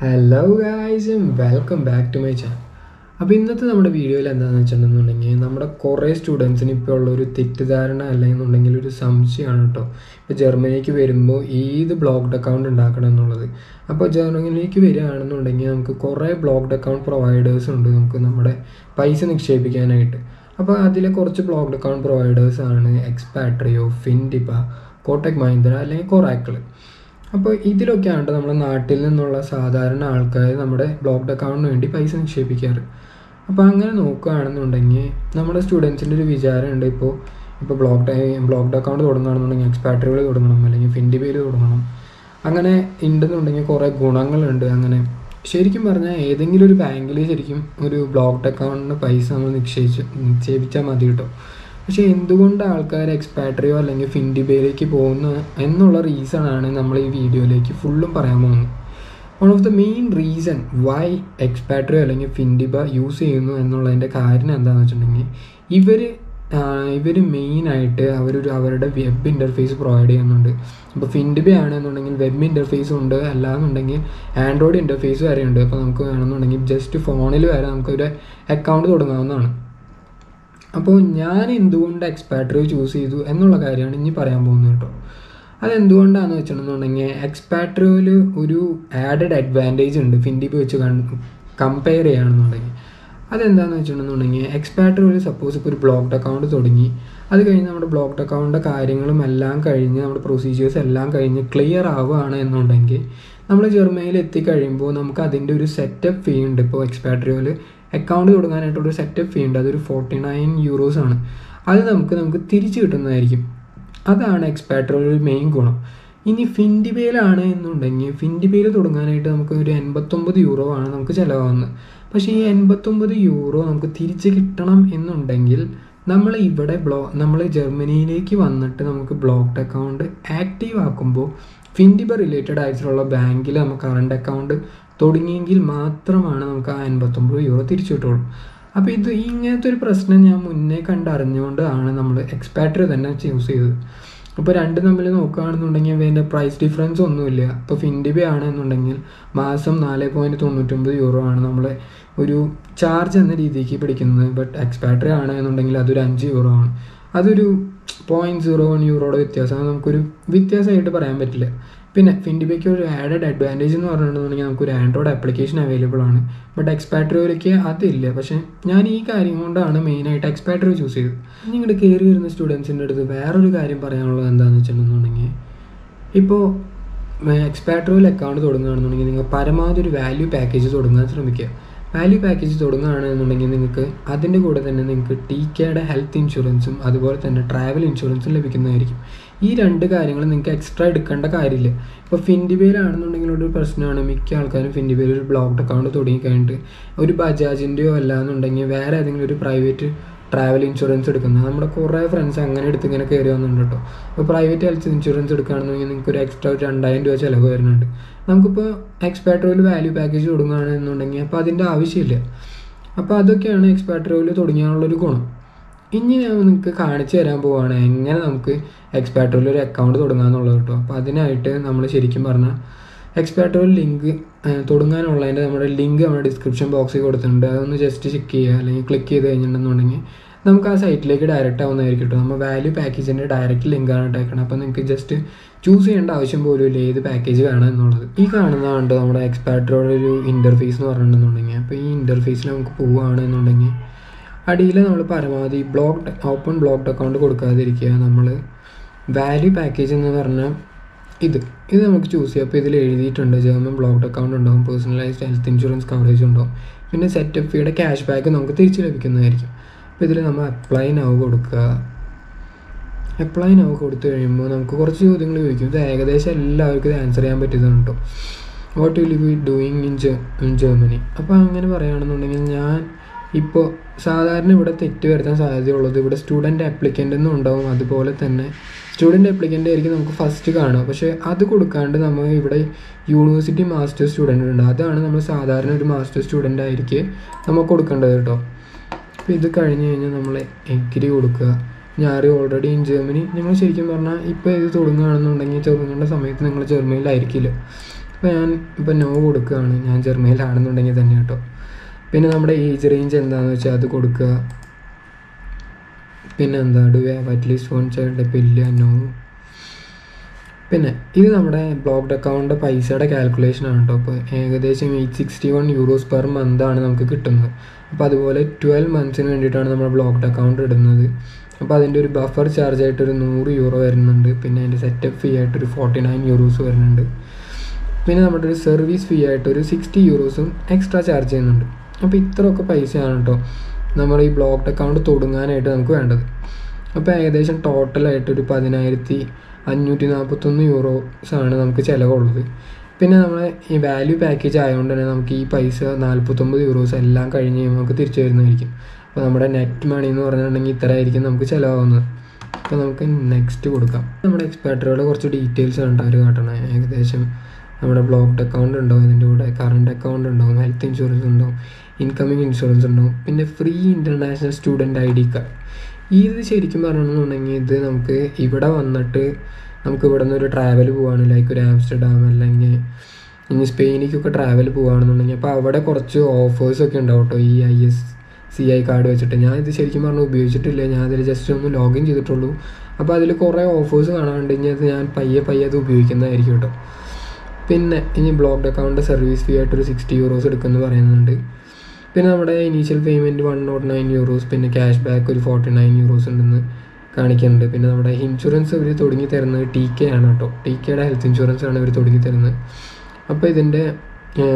Hello guys and welcome back to my channel. Now in this video, we have a students who are thick and some Germany is a blocked account. In Germany, we have blocked account providers blocked account providers Expatrio, Findipa, Kotak Mahindra and Oracle. Now, we have blocked account in the Python shape. Now, we have students in the Vizar and blocked account in Expatrio, Findibay. If you have an Expatrio or Findibay, you can see the reason for this video. One of the main reasons why Expatrio or Findibay use this is that the main web interface provided. Findibay is web interface, Android interface, just phone account. Now, I choose Expatrio Expatrio added advantage in Findibay compare. That is Expatrio suppose blocked account. That is blocked account procedures are clear. We have a setup fee in Expatrio. Account is setup fee in 49 euros. That is Expatrio main goal. If you Findibay, we have Findibay related bank current account thodingengil മാത്രമാണ് നമുക്ക് 89 euro തിരിച്ചു കിട്ടുള്ളൂ. അപ്പോൾ ഇത് ഇങ്ങനത്തെ ഒരു പ്രശ്നം ഞാൻ മുന്നേ കണ്ടറിഞ്ഞുകൊണ്ടാണ് നമ്മൾ Expatrio തന്നെ യൂസ് ചെയ്തത്. അപ്പോൾ രണ്ട് തമ്മിൽ നോക്കാണെന്നുണ്ടെങ്കിൽ അതിന്റെ പ്രൈസ് ഡിഫറൻസ് ഒന്നുമില്ല. അപ്പോൾ Findibay ആണെന്നുണ്ടെങ്കിൽ മാസം 4.99 euro ആണ് നമ്മൾ ഒരു ചാർജ് എന്ന രീതിക്ക് പിടിക്കുന്നത്. But Expatrio ആണെന്നുണ്ടെങ്കിൽ അത് 5 euro ആണ്. അതൊരു 0.01 euro വ്യത്യാസമാണ്. നമുക്കൊരു വ്യത്യാസമായിട്ട് പറയാൻ പറ്റില്ല. പിന്നെ Findibay added advantage എന്ന് പറഞ്ഞിട്ടുണ്ടെങ്കിൽ നമുക്ക് ഒരു Android application available ആണ്. But Expatrio ലേക്ക് അതില്ല. പക്ഷേ ഞാൻ ഈ കാര്യം കൊണ്ടാണ് മെയിൻ ആയിട്ട് Expatrio ചൂസ് ചെയ്തത്. നിങ്ങളുടെ കേറി വരുന്ന സ്റ്റുഡന്റ്സിന്റെ അടുത്ത് വേറെ ഒരു കാര്യം പറയാനുള്ളത് എന്താണെന്ന് വെച്ചിട്ടുണ്ടെങ്കിൽ ഇപ്പോ Expatrio അക്കൗണ്ട് തുടങ്ങുകയാണെന്നുണ്ടെങ്കിൽ നിങ്ങൾ പരമാവധി ഒരു വാല്യൂ പാക്കേജ് തുടങ്ങാൻ ശ്രമിക്കുക. Value package is TK health insurance and travel insurance. These two things are extra. If Findibay is a person who is blocked account, a Bajaj or a private travel insurance. We have friends who private health insurance. We Expatrio value package is available. That is Expatrio. Expatrio account. Expatrio link in the description box. Just click on the site direct value package direct link. Just choose the package. This is the Expatrio interface. This interface is blocked, open blocked account. Value package this is we choose blocked account, personalized health insurance coverage, and setup fee cashback. We apply now. Apply now. We answer what will you be doing in Germany? Now, student applicant first university master student. That is master student. We are already in Germany. We are already in Germany. Pin either number blocked account of Paisa calculation on top. Agadation 61 euros per month and kitum. Padwale 12 months in and return number blocked account at another. Padindu buffer charge at 100 euro and pin and setup fee at 49 euros were under. Pin number service fee at 60 euros extra charge in a pithroka paisa number blocked account Todungan at Uncle and a pagadation total at 19 €141 we value package and we net money next Expatrio details blocked account current account health insurance incoming insurance free international student ID card. This is the we travel like Amsterdam and Spain. We travel offers EISCI card. I just log in to offers and blocked account service fee at 60 euros. Initial payment 109 euros, cashback 49 euros and insurance TK health insurance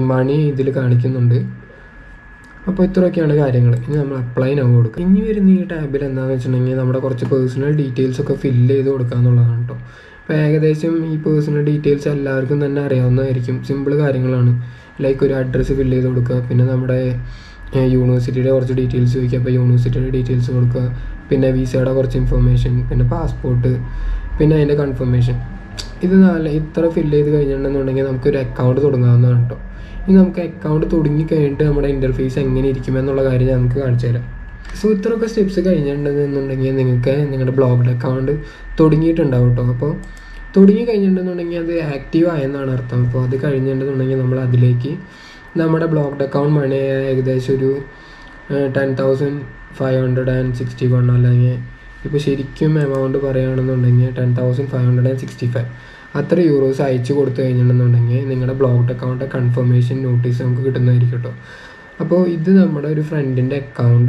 money apply now. We personal details personal details simple like your address will lay the university or details, we keep a university details worker, pin a visa or information, pin a passport, pin a confirmation. This is a letter of the account. In the account, you can interface and recommend. So, if you have steps, you can block the account, you can out. So, if you are active, you can block blocked account. We 10,561 amount of 10,565. That's the euros. You can block account confirmation notice. So, this is our friend account.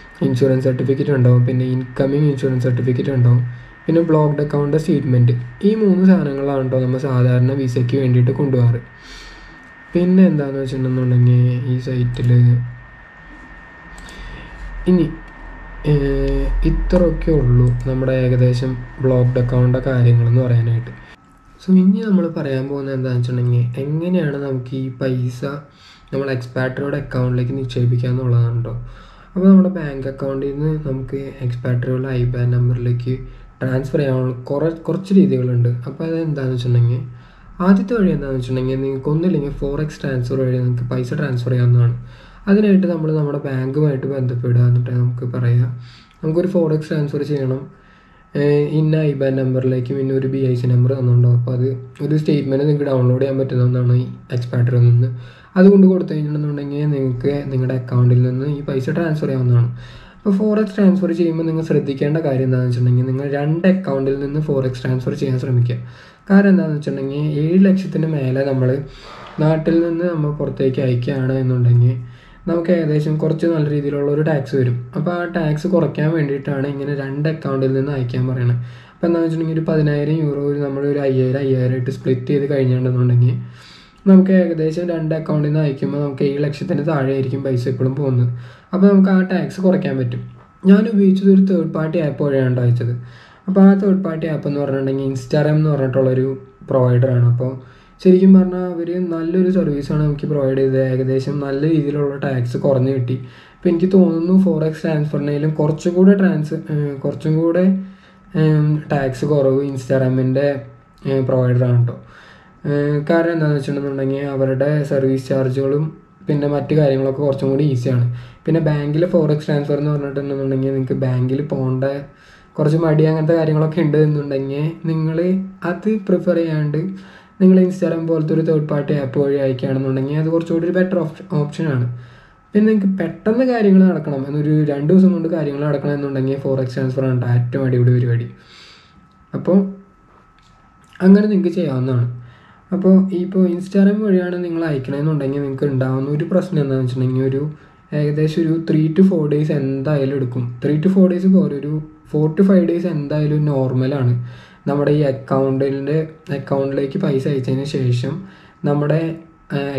insurance certificate and down, Pinna incoming insurance certificate and down. In a blocked account statement. These three things are the visa to the pin and the site. This is blocked account. So, we will talk about Expatrio account. Our bank account is Expatrio IBAN number. Transfer correct രീതികളുണ്ട് അപ്പോൾ അതെന്താണെന്ന് വെച്ചിട്ടുണ്ടെങ്കിൽ ആദ്യത്തെ വഴി എന്താണെന്ന് വെച്ചിട്ടുണ്ടെങ്കിൽ നിങ്ങൾക്ക് ഒന്നില്ലെങ്കിൽ ഫോറക്സ് ട്രാൻസ്ഫർ വഴി നിങ്ങൾക്ക് പൈസ ട്രാൻസ്ഫർ ചെയ്യാവുന്നതാണ് അതിനായിട്ട് നമ്മൾ നമ്മുടെ ബാങ്കുമായിട്ട് ബന്ധപ്പെടുക എന്നിട്ട് നമുക്ക് പറയാം നമുക്ക് ഒരു ഫോറക്സ് ട്രാൻസ്ഫർ ചെയ്യണം ഇന്ന ഐബാൻ നമ്പറിലേക്ക് പിന്നെ ഒരു ബിഐസി നമ്പർ തന്നുണ്ടോ അപ്പോൾ അത് ഒരു സ്റ്റേറ്റ്മെന്റ് നിങ്ങൾക്ക് ഡൗൺലോഡ് ചെയ്യാൻ പറ്റുന്നതാണ് എക്സ്പാട്രിയോയിൽ നിന്ന് അതുകൊണ്ട് കൊടുത്തു കഴിഞ്ഞിട്ടുണ്ടെങ്കിൽ നിങ്ങൾക്ക് നിങ്ങളുടെ അക്കൗണ്ടിൽ നിന്ന് ഈ പൈസ ട്രാൻസ്ഫർ ചെയ്യാവുന്നതാണ് Forex transfer is a forex transfer. If you have a tax, tax third party app third party app Instagram provider ശരിക്കും പറഞ്ഞാൽ അവർ നല്ലൊരു സർവീസാണ് നമുക്ക് പ്രൊവൈഡ് ചെയ്തത്. ഏകദേശം നല്ല രീതിയിലുള്ള ടാക്സ് കുറഞ്ഞു കിട്ടി. അപ്പോൾ എനിക്ക് തോന്നുന്നു ഫോറെക്സ് ട്രാൻസ്ഫറിനേലും കുറച്ചും കൂടെ ടാക്സ് കുറവ് ഇൻസ്റ്റാഗ്രാമിൻ്റെ പ്രൊവൈഡറാണ് കേട്ടോ. കാരണം എന്താണെന്ന് വെച്ചിട്ടുണ്ടെന്നുണ്ടെങ്കിൽ അവരുടെ സർവീസ് ചാർജുകളും പിന്നെ മറ്റു കാര്യങ്ങളൊക്കെ കുറച്ചും കൂടി ഈസിയാണ്. പിന്നെ ബാങ്കിൽ ഫോറെക്സ് ട്രാൻസ്ഫർ എന്ന് പറഞ്ഞിട്ടുണ്ടെന്നുണ്ടെങ്കിൽ നിങ്ങൾക്ക് ബാങ്കിൽ പോകേണ്ട കുറച്ച് മടി അങ്ങനത്തെ കാര്യങ്ങളൊക്കെ ഉണ്ട് എന്നുണ്ടെങ്കിൽ നിങ്ങൾ അത് പ്രിഫർ ചെയ്യാണ്ട് നിങ്ങൾ ഇൻസ്റ്റാഗ്രാം പോലത്തെ ഒരു തേർഡ് പാർട്ടി ആപ്പ് വഴി അയക്കുകയാണെന്നുണ്ടെങ്കിൽ അത് കുറച്ചുകൂടി ഒരു ബെറ്റർ ഓപ്ഷനാണ്. പിന്നെ നിങ്ങൾക്ക് പെട്ടെന്ന് കാര്യങ്ങൾ നടക്കണം എന്നൊരു 2 ദിവസം കൊണ്ട് കാര്യങ്ങൾ നടക്കണം എന്നുണ്ടെങ്കിൽ ഫോറെക്സ് ട്രാൻസ്ഫർ ആണ് ഏറ്റവും അടിപൊളി പരിപാടി. അപ്പോൾ അങ്ങനെ നിങ്ങൾക്ക് ചെയ്യാവുന്നതാണ്. അപ്പോൾ ഇപ്പോൾ ഇൻസ്റ്റാഗ്രാം വഴിയാണ് നിങ്ങൾ അയക്കണമെന്നുണ്ടെങ്കിൽ നിങ്ങൾക്ക് ഉണ്ടാകുന്ന ഒരു പ്രശ്നം എന്താണെന്ന് വെച്ചിട്ടുണ്ടെങ്കിൽ ഒരു ഏകദേശം ഒരു 3 to 4 days എന്തായാലും എടുക്കും. 3 to 4 days പോലെ ഒരു 4 to 5 days എന്തായാലും നോർമലാണ്. നമ്മുടെ ഈ അക്കൗണ്ടിലേക്ക് പൈസ അയച്ചതിന് ശേഷം നമ്മുടെ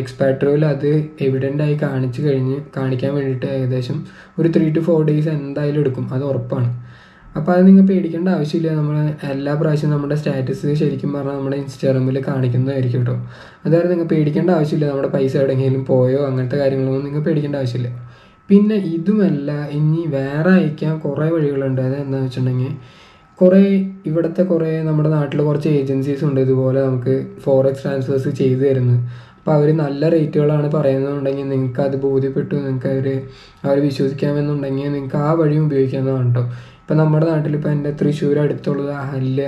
എക്സ്പാട്രിയോയിൽ അത് എവിഡൻ്റായി കാണിക്കാൻ വേണ്ടിയിട്ട് ഏകദേശം ഒരു 3 to 4 days എന്തായാലും എടുക്കും, അത് ഉറപ്പാണ്. അപ്പോൾ അത് നിങ്ങൾ പേടിക്കേണ്ട ആവശ്യമില്ല. നമ്മൾ എല്ലാ പ്രാവശ്യവും നമ്മുടെ സ്റ്റാറ്റസ് ശരിക്കും പറഞ്ഞാൽ നമ്മുടെ ഇൻസ്റ്റാഗ്രാമിൽ കാണിക്കുന്നതായിരിക്കും കേട്ടോ. അതായത് നിങ്ങൾ പേടിക്കേണ്ട ആവശ്യമില്ല, നമ്മുടെ പൈസ എവിടെയെങ്കിലും പോയോ അങ്ങനത്തെ കാര്യങ്ങളൊന്നും നിങ്ങൾ പേടിക്കേണ്ട ആവശ്യമില്ല. പിന്നെ ഇതുമല്ല, ഇനി വേറെ അയക്കാൻ കുറേ വഴികളുണ്ട്. അതായത് എന്താണെന്ന് വെച്ചിട്ടുണ്ടെങ്കിൽ ഇവിടുത്തെ നമ്മുടെ നാട്ടിൽ കുറച്ച് ഏജൻസീസ് ഉണ്ട് ഇതുപോലെ നമുക്ക് ഫോറെക്സ് ട്രാൻസ്ഫേഴ്സ് ചെയ്തു തരുന്നത്. അപ്പോൾ അവർ നല്ല റേറ്റുകളാണ് പറയുന്നതെന്നുണ്ടെങ്കിൽ നിങ്ങൾക്ക് അത് ബോധ്യപ്പെട്ടു നിങ്ങൾക്ക് അവർ വിശ്വസിക്കാമെന്നുണ്ടെങ്കിൽ നിങ്ങൾക്ക് ആ വഴിയും ഉപയോഗിക്കാവുന്നതാണ് കേട്ടോ. ഇപ്പം നമ്മുടെ നാട്ടിൽ ഇപ്പോൾ എൻ്റെ തൃശ്ശൂർ അടുത്തുള്ളത് ഹല്ല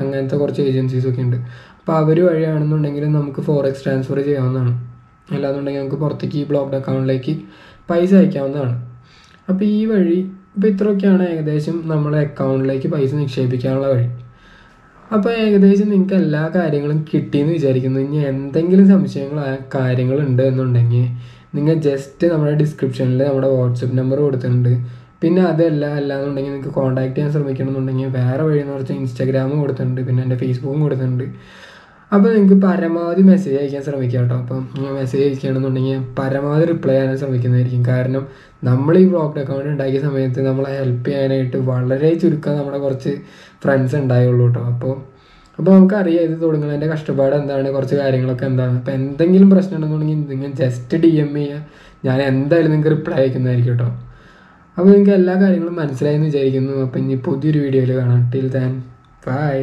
അങ്ങനത്തെ കുറച്ച് ഏജൻസീസൊക്കെ ഉണ്ട്. അപ്പോൾ അവർ വഴിയാണെന്നുണ്ടെങ്കിൽ നമുക്ക് ഫോറെക്സ് ട്രാൻസ്ഫർ ചെയ്യാവുന്നതാണ്. അല്ലാന്നുണ്ടെങ്കിൽ നമുക്ക് പുറത്തേക്ക് ഈ ബ്ലോക്ക്ഡ് അക്കൗണ്ടിലേക്ക് പൈസ അയക്കാവുന്നതാണ്. അപ്പോൾ ഈ വഴി ഇപ്പോൾ ഇത്രയൊക്കെയാണ് ഏകദേശം നമ്മളെ അക്കൗണ്ടിലേക്ക് പൈസ നിക്ഷേപിക്കാനുള്ള വഴി. അപ്പോൾ ഏകദേശം നിങ്ങൾക്ക് എല്ലാ കാര്യങ്ങളും കിട്ടിയെന്ന് വിചാരിക്കുന്നു. ഇനി എന്തെങ്കിലും സംശയങ്ങളോ കാര്യങ്ങളുണ്ട് എന്നുണ്ടെങ്കിൽ നിങ്ങൾ ജസ്റ്റ് നമ്മുടെ ഡിസ്ക്രിപ്ഷനിൽ നമ്മുടെ വാട്സപ്പ് നമ്പർ കൊടുത്തിട്ടുണ്ട്. പിന്നെ അതല്ല അല്ലാന്നുണ്ടെങ്കിൽ നിങ്ങൾക്ക് കോൺടാക്ട് ചെയ്യാൻ ശ്രമിക്കണമെന്നുണ്ടെങ്കിൽ വേറെ വഴി എന്ന് പറഞ്ഞാൽ ഇൻസ്റ്റാഗ്രാമും കൊടുത്തിട്ടുണ്ട്, പിന്നെ എൻ്റെ ഫേസ്ബുക്കും കൊടുത്തിട്ടുണ്ട്. അപ്പോൾ നിങ്ങൾക്ക് പരമാവധി മെസ്സേജ് അയക്കാൻ ശ്രമിക്കാം കേട്ടോ. അപ്പം മെസ്സേജ് അയക്കുകയാണെന്നുണ്ടെങ്കിൽ പരമാവധി റിപ്ലൈ ചെയ്യാൻ ശ്രമിക്കുന്നതായിരിക്കും. കാരണം നമ്മൾ ഈ ബ്ലോക്ക്ഡ് അക്കൗണ്ട് ഉണ്ടാക്കിയ സമയത്ത് നമ്മളെ ഹെൽപ്പ് ചെയ്യാനായിട്ട് വളരെ ചുരുക്കം നമ്മുടെ കുറച്ച് ഫ്രണ്ട്സ് ഉണ്ടായുള്ളൂ കേട്ടോ. അപ്പോൾ നമുക്കറിയാം ഇത് തുടങ്ങുന്നതിൻ്റെ കഷ്ടപ്പാട് എന്താണ്, കുറച്ച് കാര്യങ്ങളൊക്കെ എന്താണ്. അപ്പോൾ എന്തെങ്കിലും പ്രശ്നം ഉണ്ടെന്നുണ്ടെങ്കിൽ നിങ്ങൾ ജസ്റ്റ് DM ചെയ്യുക, ഞാൻ എന്തായാലും നിങ്ങൾക്ക് റിപ്ലൈ അയക്കുന്നതായിരിക്കും കേട്ടോ. അപ്പോൾ നിങ്ങൾക്ക് എല്ലാ കാര്യങ്ങളും മനസ്സിലായെന്ന് വിചാരിക്കുന്നു. അപ്പോൾ ഇനി പുതിയൊരു വീഡിയോയിൽ കാണാം. Till then by.